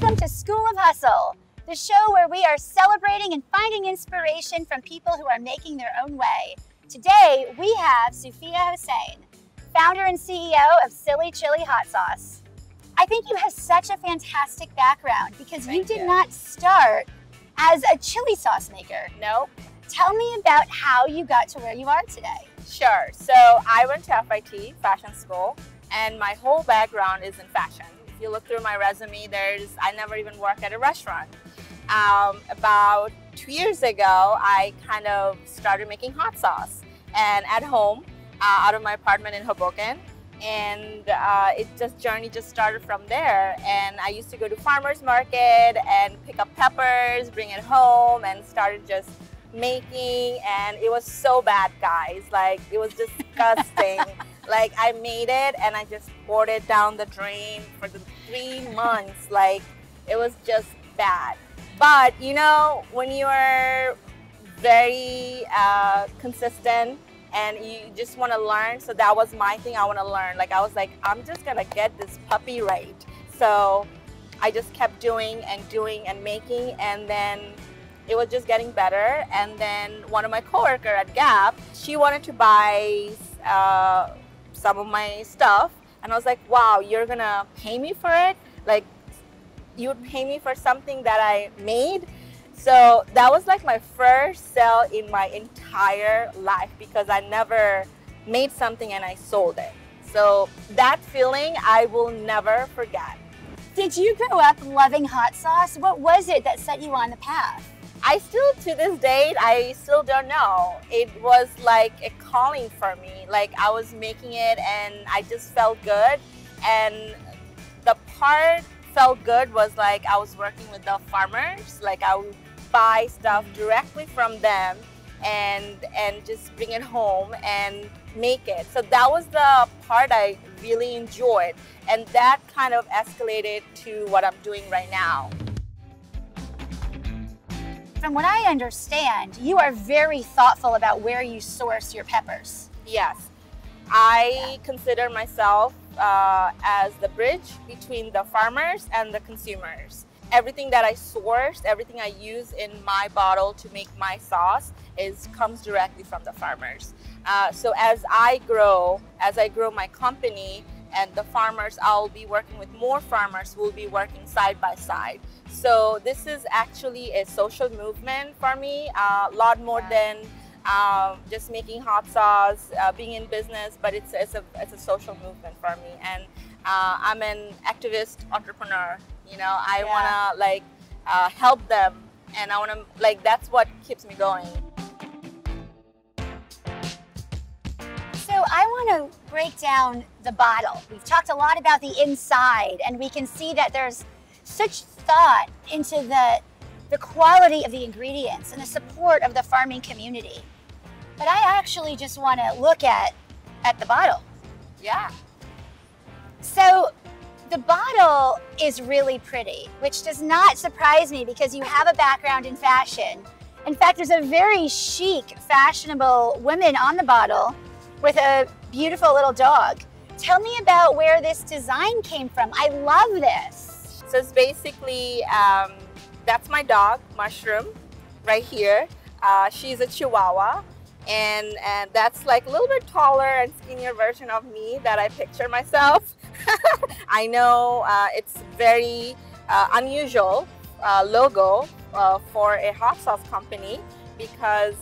Welcome to School of Hustle, the show where we are celebrating and finding inspiration from people who are making their own way. Today, we have Sofia Hossein, founder and CEO of Silly Chili Hot Sauce. I think you have such a fantastic background because you did not start as a chili sauce maker. Nope. Tell me about how you got to where you are today. Sure. So I went to FIT, fashion school, and my whole background is in fashion. If you look through my resume, I never even worked at a restaurant. About 2 years ago, I kind of started making hot sauce and at home, out of my apartment in Hoboken. And the journey just started from there. And I used to go to farmers market and pick up peppers, bring it home, and started just making. And it was so bad, guys. Like, it was disgusting. Like, I made it and I just poured it down the drain for the 3 months. Like, it was just bad. But you know, when you are very consistent and you just want to learn, so that was my thing. I want to learn. Like, I was like, I'm just gonna get this puppy right. So I just kept doing and making, and then it was just getting better. And then one of my coworker at Gap, she wanted to buy some of my stuff, and I was like, wow, you're gonna pay me for it? Like, you would pay me for something that I made? So that was like my first sale in my entire life, because I never made something and I sold it. So that feeling I will never forget. Did you grow up loving hot sauce? What was it that set you on the path? I still, to this date, I still don't know. It was like a calling for me. Like, I was making it and I just felt good. And the part felt good was like I was working with the farmers. Like, I would buy stuff directly from them and just bring it home and make it. So that was the part I really enjoyed, and that kind of escalated to what I'm doing right now. From what I understand, you are very thoughtful about where you source your peppers. Yes. I consider myself as the bridge between the farmers and the consumers. Everything that I source, everything I use in my bottle to make my sauce comes directly from the farmers. So as I grow my company and the farmers, I'll be working with more farmers who will be working side by side. So this is actually a social movement for me, a lot more than just making hot sauce, being in business, but it's a social movement for me. And I'm an activist entrepreneur, you know, I want to like help them, and I want to like, that's what keeps me going. So I want to break down the bottle. We've talked a lot about the inside, and we can see that there's such thought into the quality of the ingredients and the support of the farming community. But I actually just want to look at the bottle. Yeah. So the bottle is really pretty, which does not surprise me because you have a background in fashion. In fact, there's a very chic, fashionable woman on the bottle with a beautiful little dog. Tell me about where this design came from. I love this. So it's basically, that's my dog, Mushroom, right here. She's a Chihuahua, and that's like a little bit taller and skinnier version of me that I picture myself. I know it's very unusual logo for a hot sauce company, because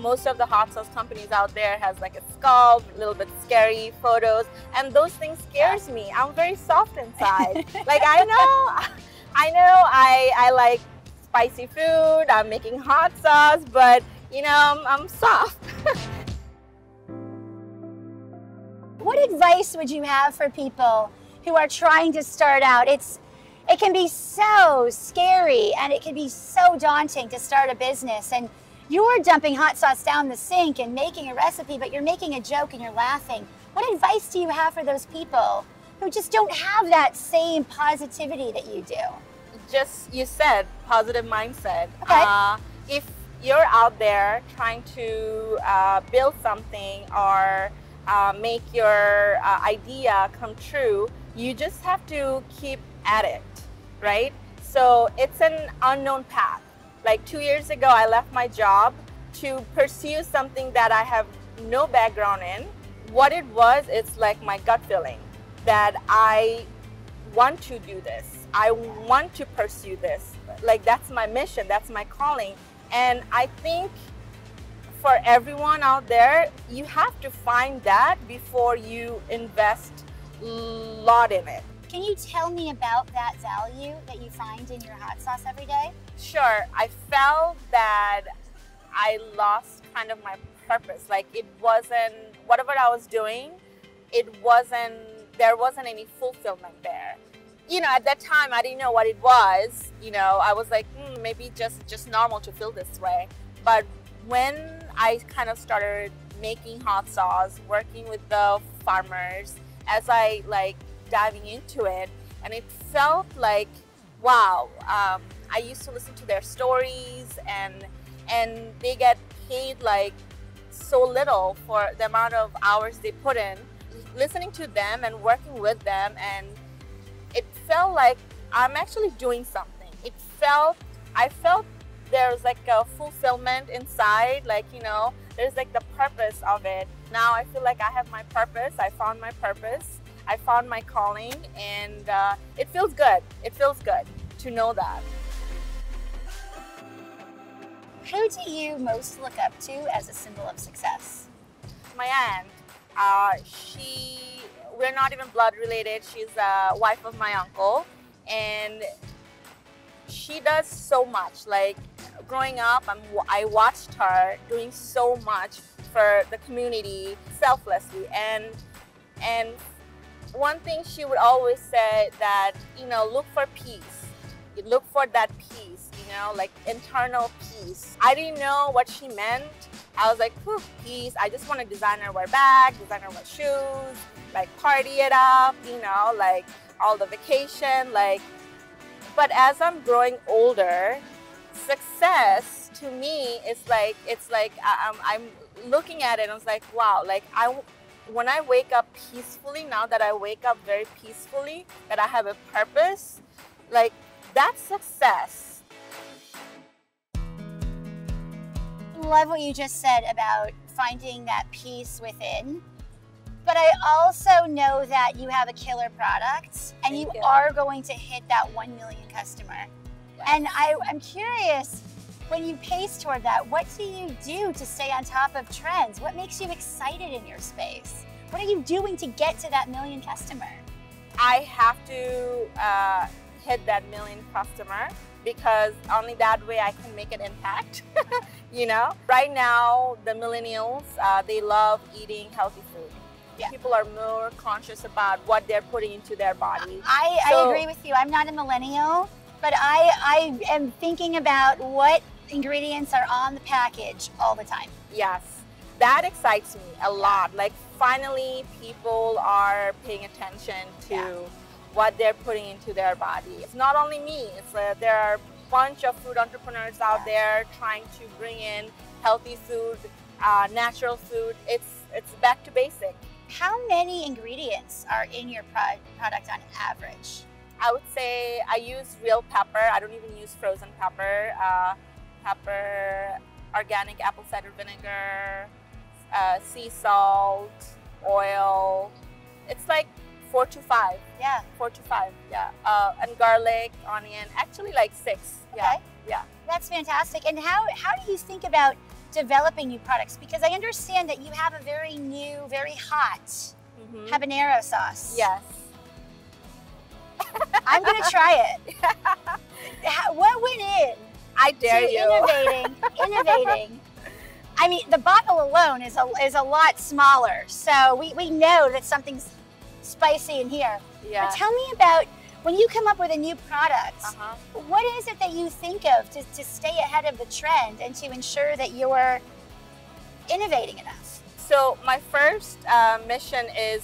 most of the hot sauce companies out there has like a skull, a little bit scary photos, and those things scares me. I'm very soft inside. Like, I know I like spicy food, I'm making hot sauce, but you know, I'm soft. What advice would you have for people who are trying to start out? It can be so scary and it can be so daunting to start a business, and you're dumping hot sauce down the sink and making a recipe, but you're making a joke and you're laughing. What advice do you have for those people who just don't have that same positivity that you do? Just, you said, positive mindset. Okay. If you're out there trying to build something or make your idea come true, you just have to keep at it. right? So it's an unknown path. Like 2 years ago, I left my job to pursue something that I have no background in. What it was, it's like my gut feeling that I want to do this. I want to pursue this. Like that's my mission, that's my calling. And I think for everyone out there, you have to find that before you invest a lot in it. Can you tell me about that value that you find in your hot sauce every day? Sure. I felt that I lost kind of my purpose. Like it wasn't, whatever I was doing, there wasn't any fulfillment there. You know, at that time, I didn't know what it was. You know, I was like, maybe just normal to feel this way. But when I kind of started making hot sauce, working with the farmers, as I like diving into it, and it felt like, wow, I used to listen to their stories, and they get paid like so little for the amount of hours they put in. Listening to them and working with them, and it felt like I'm actually doing something. I felt there was like a fulfillment inside, like, you know, there's like the purpose of it. Now I feel like I have my purpose. I found my purpose. I found my calling, and it feels good. It feels good to know that. Who do you most look up to as a symbol of success? My aunt. We're not even blood related. She's a wife of my uncle, and she does so much. Like growing up, I watched her doing so much for the community selflessly, and one thing she would always say that, you know, look for peace. You look for that peace, you know, like internal peace. I didn't know what she meant. I was like, whew, peace. I just want to designer wear bags, designer wear shoes, like party it up, you know, like all the vacation, like. But as I'm growing older, success to me is like, it's like I'm looking at it and I was like, wow, like when I wake up peacefully, now that I wake up very peacefully, that I have a purpose, like that's success. I love what you just said about finding that peace within. But I also know that you have a killer product and you are going to hit that 1 million customer. Yes. And I'm curious, when you pace toward that, what do you do to stay on top of trends? What makes you excited in your space? What are you doing to get to that million customer? I have to hit that million customer, because only that way I can make an impact, you know? Right now, the millennials, they love eating healthy food. Yeah. People are more conscious about what they're putting into their body. I agree with you. I'm not a millennial, but I am thinking about what ingredients are on the package all the time. Yes, that excites me a lot. Like finally, people are paying attention to what they're putting into their body. It's not only me, it's there are a bunch of food entrepreneurs out there trying to bring in healthy food, natural food. It's back to basic. How many ingredients are in your product on average? I would say I use real pepper. I don't even use frozen pepper. Organic apple cider vinegar, sea salt, oil. It's like 4 to 5. Yeah. 4 to 5. Yeah. And garlic, onion. Actually, like 6. Okay. Yeah. Yeah. That's fantastic. And how do you think about developing new products? Because I understand that you have a very new, very hot habanero sauce. Yes. I'm gonna try it. What went in? I dare you. Innovating. I mean, the bottle alone is a lot smaller, so we know that something's spicy in here. Yeah. But tell me about when you come up with a new product, what is it that you think of to stay ahead of the trend and to ensure that you're innovating enough? So my first mission is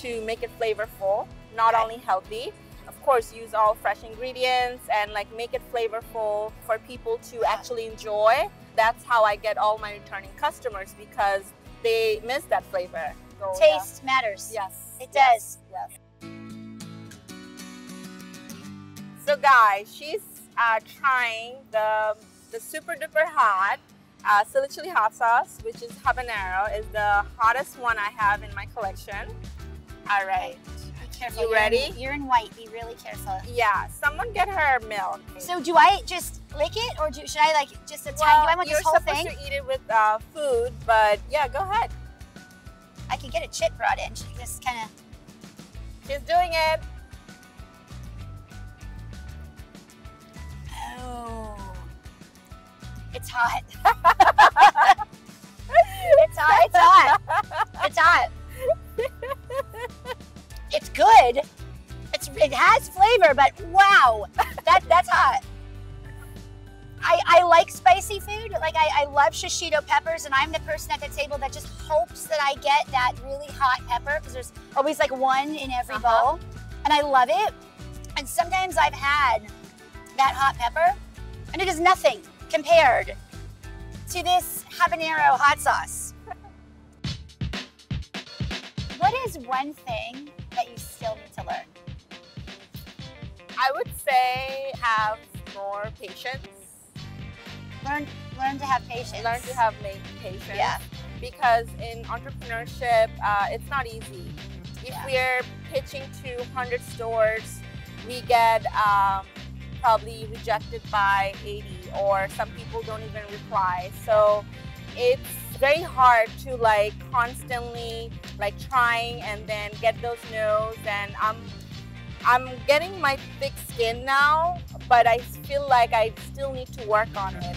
to make it flavorful, not only healthy. Of course, use all fresh ingredients and like make it flavorful for people to actually enjoy. That's how I get all my returning customers, because they miss that flavor. So, taste matters. Yes. It does. Yes. So guys, she's trying the super duper hot Silly Chili Hot Sauce, which is habanero, is the hottest one I have in my collection. All right. Be careful. You ready? You're in white. Be really careful. Yeah. Someone get her milk. So do I just lick it, or should I like just a tiny? Do I want this whole thing? You're supposed to eat it with food, but yeah, go ahead. I could get a chip brought in. She just kind of. She's doing it. Oh. It's hot. It's hot. It's hot. It's hot. It's good. It has flavor, but wow, that's hot. I like spicy food. Like I love shishito peppers, and I'm the person at the table that just hopes that I get that really hot pepper because there's always like one in every bowl, and I love it. And sometimes I've had that hot pepper, and it is nothing compared to this habanero hot sauce. What is one thing that you still need to learn? I would say have more patience. Learn to have patience. Learn to have patience. Yeah. Because in entrepreneurship, it's not easy. If we're pitching to 100 stores, we get probably rejected by 80, or some people don't even reply. So it's very hard to like constantly like trying and then get those no's, and I'm getting my thick skin now, but I feel like I still need to work on it.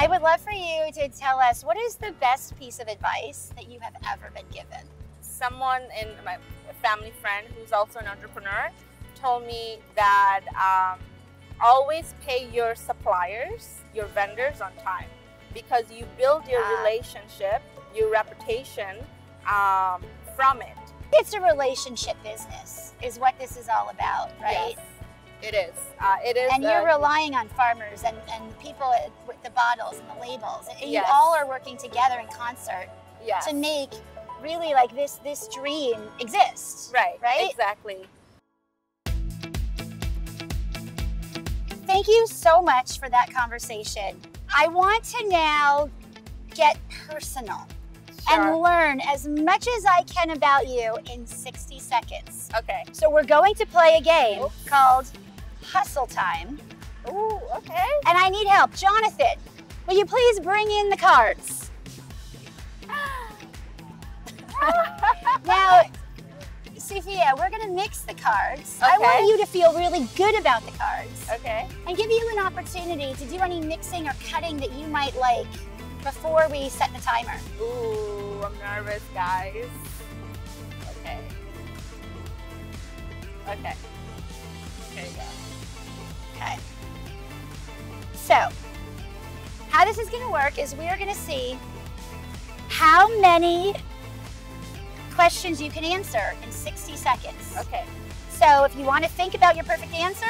I would love for you to tell us, what is the best piece of advice that you have ever been given? Someone in my family friend who's also an entrepreneur told me that always pay your suppliers, your vendors on time, because you build your relationship, your reputation from it. It's a relationship business is what this is all about, right? Yes, it is. And you're relying on farmers and people with the bottles and the labels. And you all are working together in concert to make really like this dream exists. Right, right? Exactly. Thank you so much for that conversation. I want to now get personal and learn as much as I can about you in 60 seconds. Okay. So we're going to play a game called Hustle Time. Ooh, okay. And I need help. Jonathan, will you please bring in the cards? Now, Sofia, we're going to mix the cards. Okay. I want you to feel really good about the cards. Okay. And give you an opportunity to do any mixing or cutting that you might like before we set the timer. Ooh, I'm nervous, guys. Okay. Okay. There you go. Okay. So, how this is going to work is we are going to see how many questions you can answer in 60 seconds. Okay. So if you want to think about your perfect answer,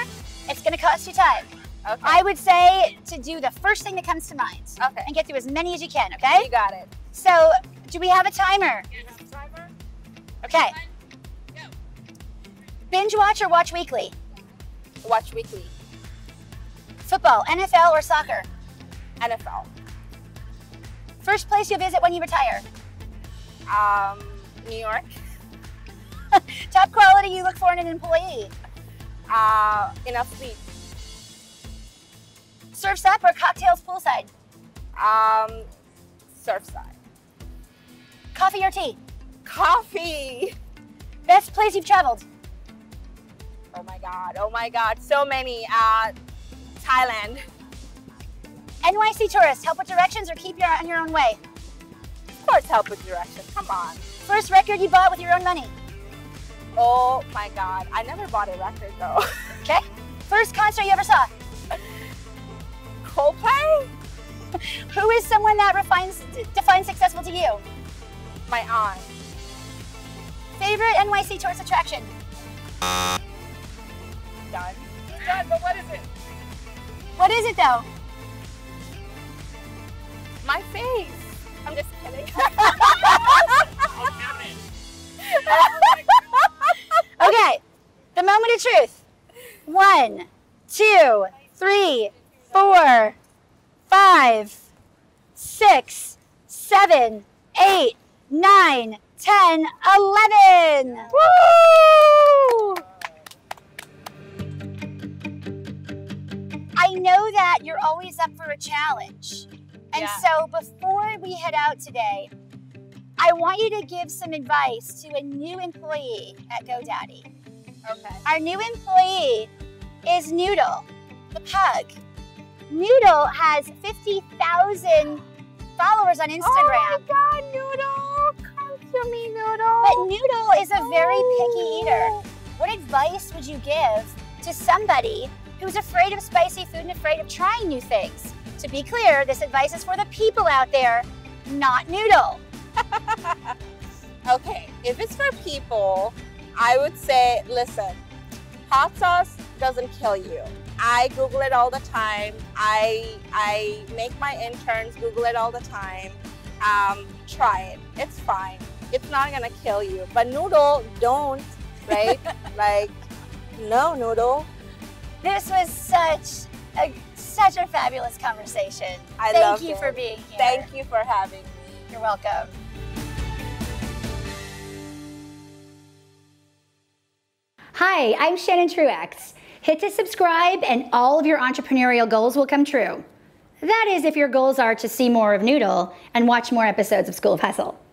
it's going to cost you time. Okay. I would say to do the first thing that comes to mind. Okay. And get through as many as you can, okay? You got it. So do we have a timer? You have a timer. Okay. Go. Binge watch or watch weekly? Watch weekly. Football, NFL or soccer? NFL. First place you'll visit when you retire? New York. Top quality you look for in an employee? Enough sleep. Surf's Up or cocktails poolside? Surfside. Coffee or tea? Coffee. Best place you've traveled? Oh my God, so many. Thailand. NYC tourists, help with directions or keep on your own way? Of course, help with directions, come on. First record you bought with your own money? Oh my God, I never bought a record though. Okay. First concert you ever saw? Coldplay? Who is someone that defines successful to you? My aunt. Favorite NYC tourist attraction? Done. It's done, but what is it? What is it though? My face. I'm just kidding. I'll count it. Okay, truth. 1, 2, 3, 4, 5, 6, 7, 8, 9, 10, 11. Woo! I know that you're always up for a challenge. And so before we head out today, I want you to give some advice to a new employee at GoDaddy. Okay. Our new employee is Noodle, the pug. Noodle has 50,000 followers on Instagram. Oh my God, Noodle, come to me, Noodle. But Noodle is a very picky eater. What advice would you give to somebody who's afraid of spicy food and afraid of trying new things? To be clear, this advice is for the people out there, not Noodle. Okay, if it's for people, I would say, listen, hot sauce doesn't kill you. I Google it all the time. I make my interns Google it all the time. Try it. It's fine. It's not gonna kill you. But Noodle, don't, right? Like, no, Noodle. This was such a fabulous conversation. Thank you for being here. Thank you for having me. You're welcome. Hi, I'm Shannon Traux. Hit to subscribe and all of your entrepreneurial goals will come true. That is, if your goals are to see more of Noodle and watch more episodes of School of Hustle.